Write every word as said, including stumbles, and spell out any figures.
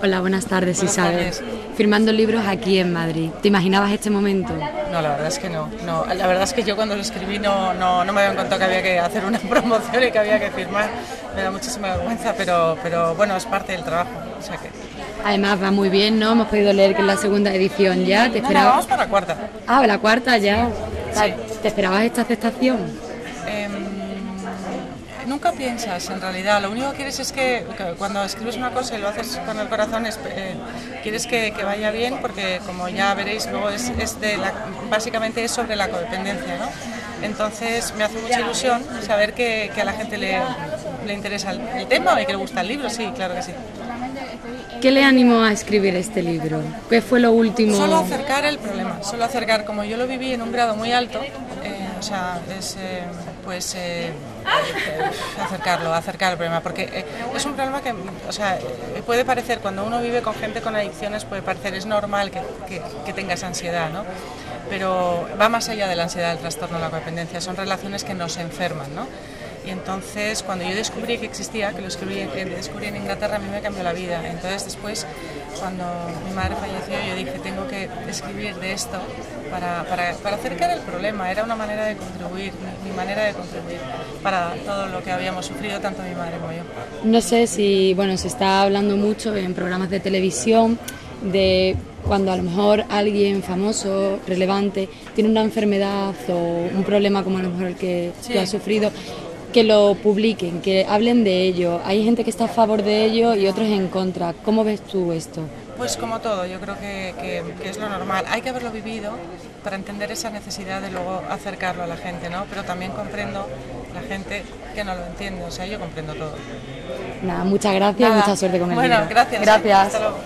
Hola, buenas tardes, Isabel. Firmando libros aquí en Madrid. ¿Te imaginabas este momento? No, la verdad es que no. no. La verdad es que yo cuando lo escribí no, no, no me habían contado que había que hacer una promoción y que había que firmar. Me da muchísima vergüenza, pero, pero bueno, es parte del trabajo. O sea que... Además va muy bien, ¿no? Hemos podido leer que es la segunda edición ya. ¿Te esperabas? No, no, vamos para la cuarta. Ah, la cuarta ya. Sí. ¿Te esperabas esta aceptación? Eh... Nunca piensas, en realidad, lo único que quieres es que, que cuando escribes una cosa y lo haces con el corazón, es, eh, quieres que, que vaya bien, porque como ya veréis luego es, es de la, básicamente es sobre la codependencia, ¿no? Entonces me hace mucha ilusión saber que, que a la gente le, le interesa el, el tema y que le gusta el libro, sí, claro que sí. ¿Qué le animó a escribir este libro? ¿Qué fue lo último? Solo acercar el problema, solo acercar, como yo lo viví en un grado muy alto, eh, o sea, es, eh, pues eh, acercarlo, acercar el problema, porque eh, es un problema que, o sea, puede parecer, cuando uno vive con gente con adicciones, puede parecer, es normal que, que, que tengas ansiedad, ¿no? Pero va más allá de la ansiedad, el trastorno de la codependencia, son relaciones que nos enferman, ¿no? Y entonces, cuando yo descubrí que existía, que lo escribí, que descubrí en Inglaterra, a mí me cambió la vida. Entonces, después, cuando mi madre falleció, yo dije, tengo que escribir de esto para, para, para acercar el problema. Era una manera de contribuir, mi, mi manera de contribuir para todo lo que habíamos sufrido, tanto mi madre como yo. No sé si, bueno, se está hablando mucho en programas de televisión de cuando a lo mejor alguien famoso, relevante, tiene una enfermedad o un problema como a lo mejor el que sí. tú has sufrido, que lo publiquen, que hablen de ello. Hay gente que está a favor de ello y otros en contra. ¿Cómo ves tú esto? Pues como todo, yo creo que, que, que es lo normal. Hay que haberlo vivido para entender esa necesidad de luego acercarlo a la gente, ¿no? Pero también comprendo la gente que no lo entiende, o sea, yo comprendo todo. Nada, muchas gracias Nada. y mucha suerte con el bueno, libro. Bueno, gracias. Gracias. Hasta luego.